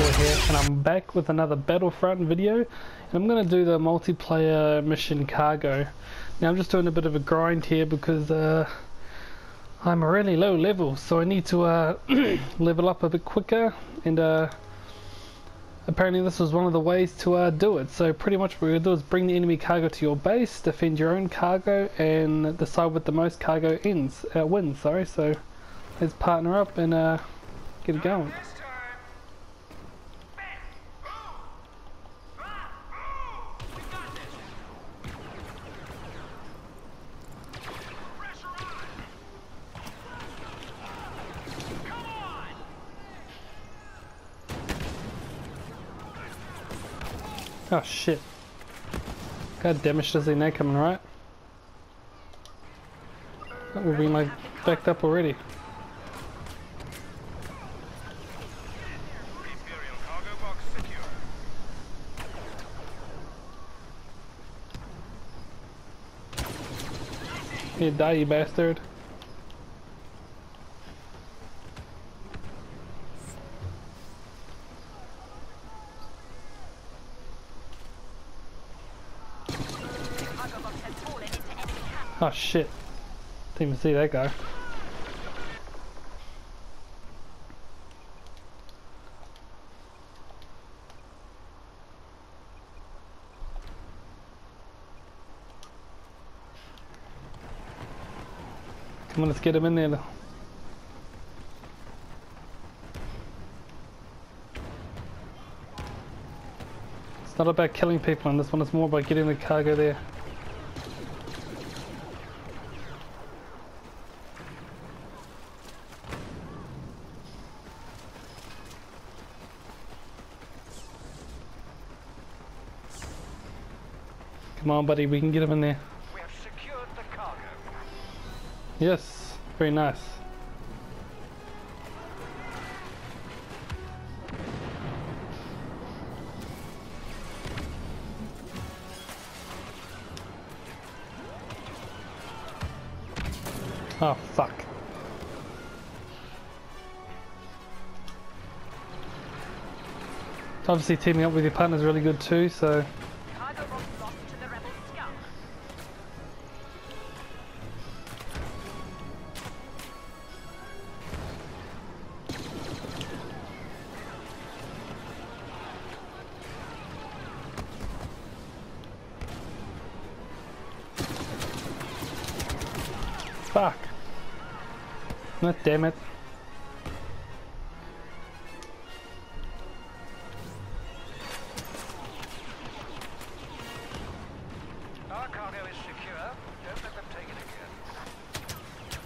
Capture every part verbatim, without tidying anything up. Hardcore here, and I'm back with another Battlefront video, and I'm going to do the multiplayer mission Cargo. Now I'm just doing a bit of a grind here because uh, I'm really low level, so I need to uh, level up a bit quicker, and uh, apparently this was one of the ways to uh, do it. So pretty much what we're going to do is bring the enemy cargo to your base, defend your own cargo, and the side with the most cargo ends, uh, wins. Sorry, so let's partner up and uh, get it going. Oh shit. God damn it, she doesn't know coming right. Oh, we've been like backed up already. You die, you bastard. Oh shit, didn't even see that guy. Come on, let's get him in there though. It's not about killing people on this one, it's more about getting the cargo there. Come on, buddy, we can get him in there. We have secured the cargo. Yes, very nice. Oh, fuck. Obviously, teaming up with your partner is really good too, so. Fuck. God damn it. Our cargo is secure. Don't let them take it again.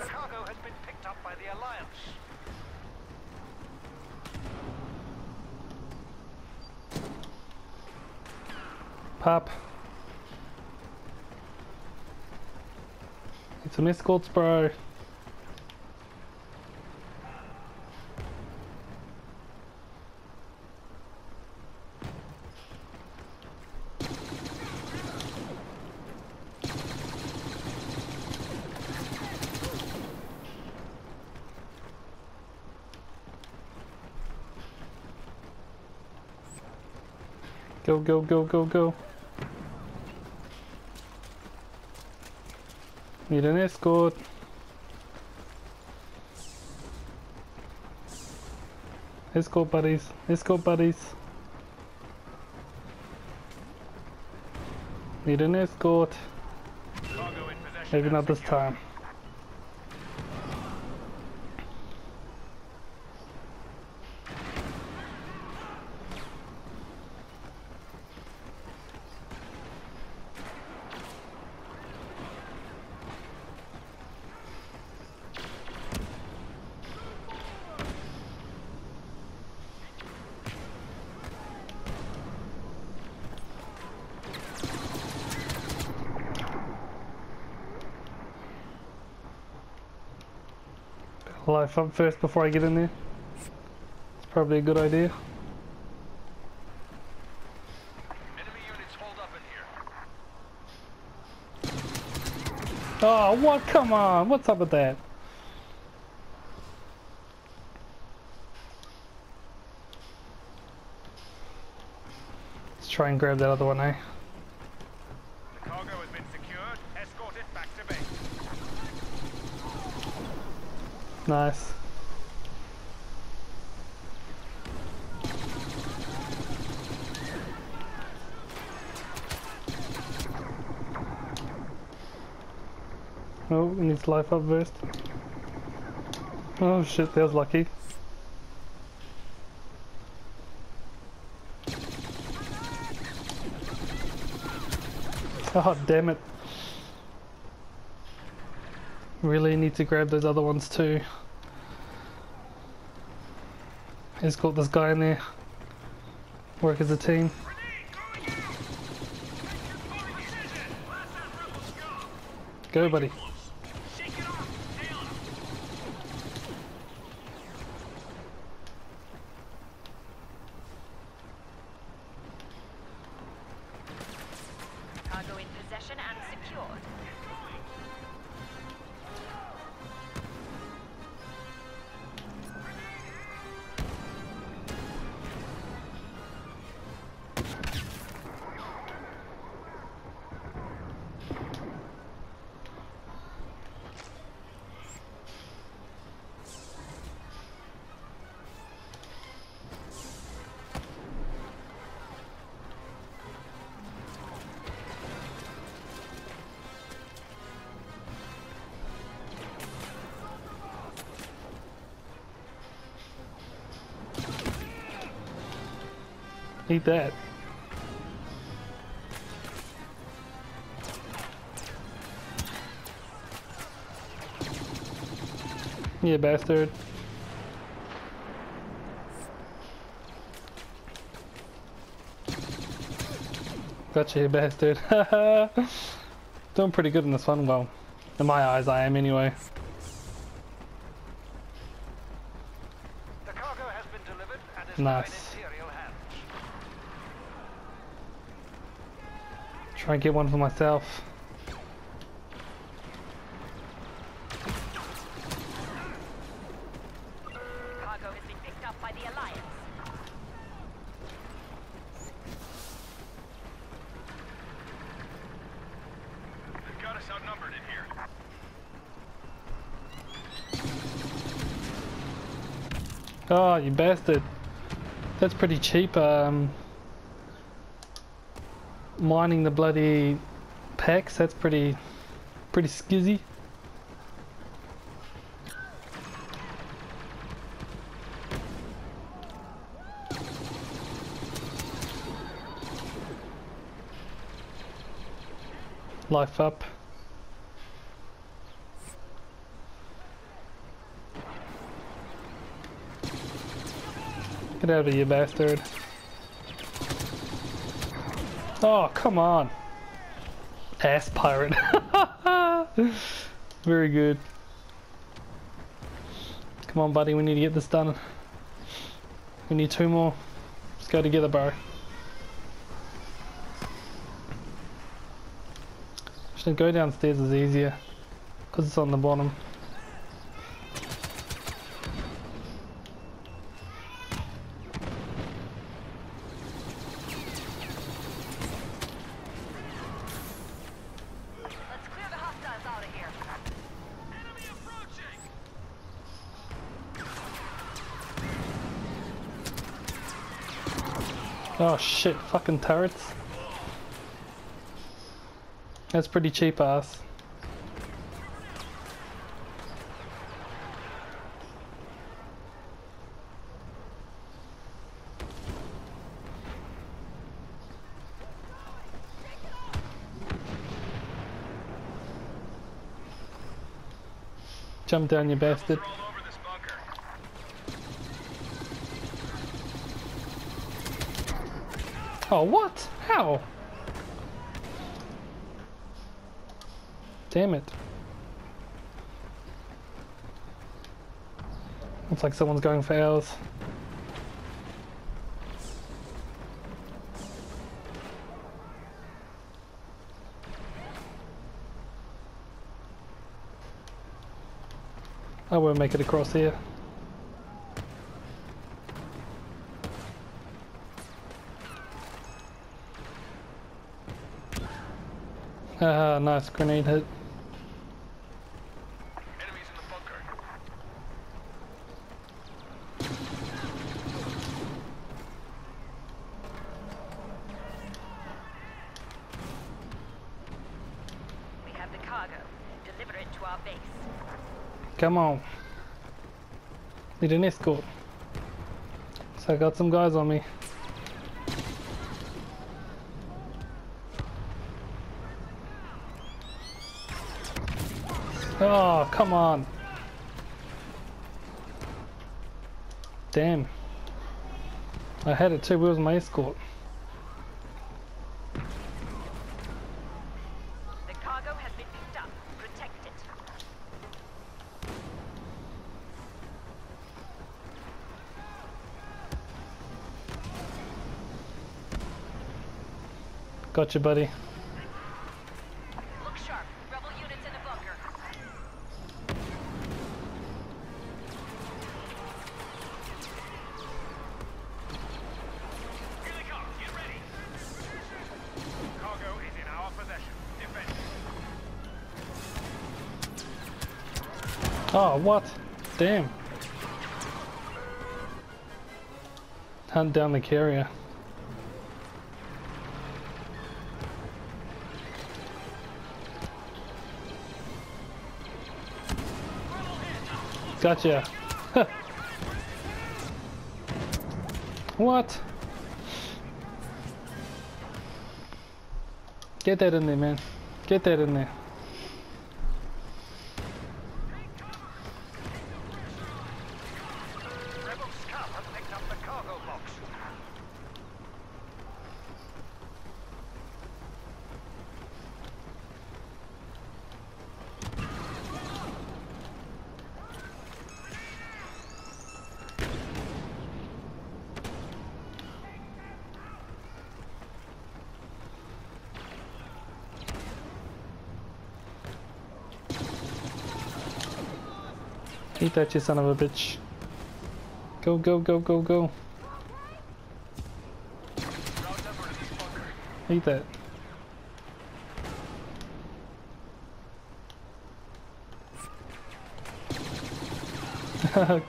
The cargo has been picked up by the Alliance. Pop. Need some escorts, bro. Go, go, go, go, go. Need an escort. Escort buddies. Escort buddies. Need an escort. Maybe not this time. Life up first before I get in there. It's probably a good idea. Enemy units hold up in here. Oh, what? Come on. What's up with that? Let's try and grab that other one, eh? The cargo has been secured. Escort it back to base. Nice. Oh, he needs life up first. Oh shit, that was lucky. Oh damn it. Really need to grab those other ones too. Escort this guy in there. Work as a team. Go buddy. Eat that. You bastard. Gotcha, you bastard. Doing pretty good in this one. Well, in my eyes, I am anyway. The cargo has been delivered and is nice. Try and get one for myself. Cargo has been picked up by the Alliance. They've got us outnumbered in here. Oh, you bastard. That's pretty cheap. Um, Mining the bloody packs, that's pretty pretty skizzy. Life up. Get out of here, you bastard. Oh, come on. Ass pirate. Very good. Come on, buddy. We need to get this done. We need two more. Let's go together, bro. Actually, go downstairs is easier. Because it's on the bottom. Oh shit, fucking turrets. That's pretty cheap ass. Jump down, you bastard. Oh, what? How? Damn it. Looks like someone's going for ours. I won't make it across here. Ah, nice grenade hit. Enemies in the bunker. We have the cargo. Deliver it to our base. Come on. Need an escort. So I got some guys on me. Oh, come on. Damn. I had it too, where was my escort? The cargo has been picked up. Protect it. Gotcha, buddy. Oh, what? Damn. Hunt down the carrier. Gotcha. What? Get that in there, man. Get that in there. Eat that, you son of a bitch. Go, go, go, go, go. Eat that.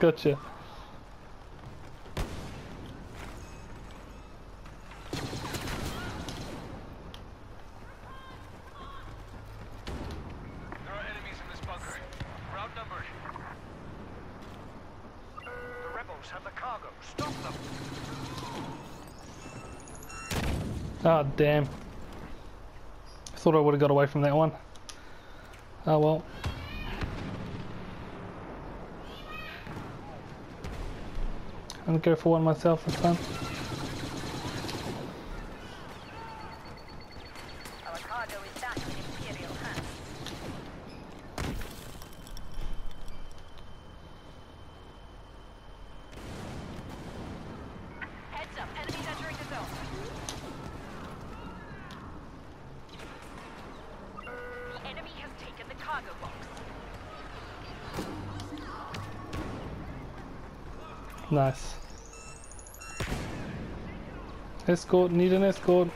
Gotcha. Ah, oh, damn. I thought I would have got away from that one. Oh well. I'm gonna go for one myself this time. Our cargo is back in Imperial hands. Heads up, enemies entering the zone. Nice. Escort, need an escort.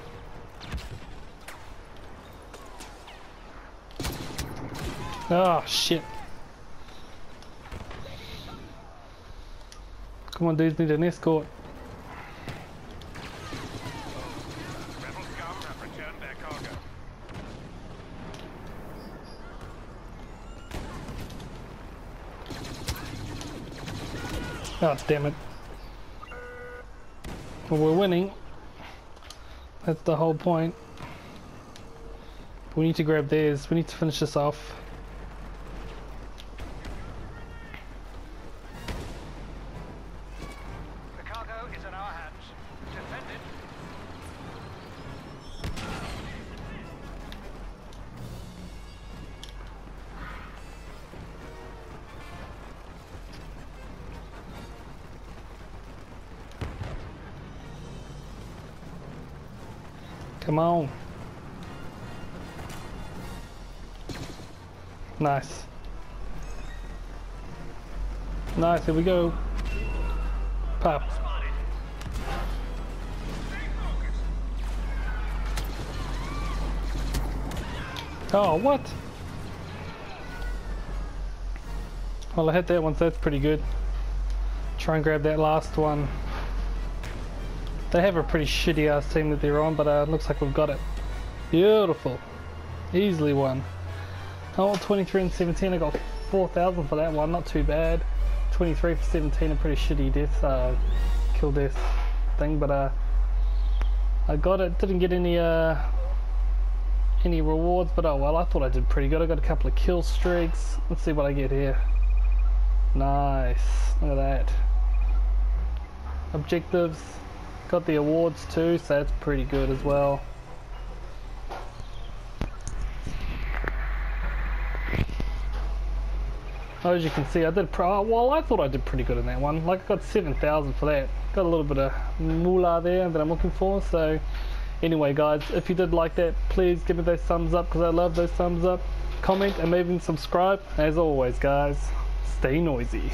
Ah, shit. Come on, dudes, need an escort. Rebel scum have returned their cargo. Oh, damn it. Well, we're winning. That's the whole point. We need to grab theirs. We need to finish this off. The cargo is in our hands. Defend it. Come on. Nice. Nice, here we go. Pop. Oh, what? Well, I hit that one, so that's pretty good. Try and grab that last one. They have a pretty shitty ass team that they're on, but uh, it looks like we've got it. Beautiful. Easily won. Oh, twenty-three and seventeen. I got four thousand for that one. Not too bad. twenty-three for seventeen. A pretty shitty death, uh, kill death thing, but uh, I got it. Didn't get any uh, any rewards, but oh well. I thought I did pretty good. I got a couple of kill streaks. Let's see what I get here. Nice. Look at that. Objectives. Got the awards too, so that's pretty good as well. As you can see, I did pro. Well, I thought I did pretty good in that one. Like, I got seven thousand for that. Got a little bit of moolah there that I'm looking for. So, anyway, guys, if you did like that, please give me those thumbs up because I love those thumbs up. Comment and maybe subscribe. As always, guys, stay noisy.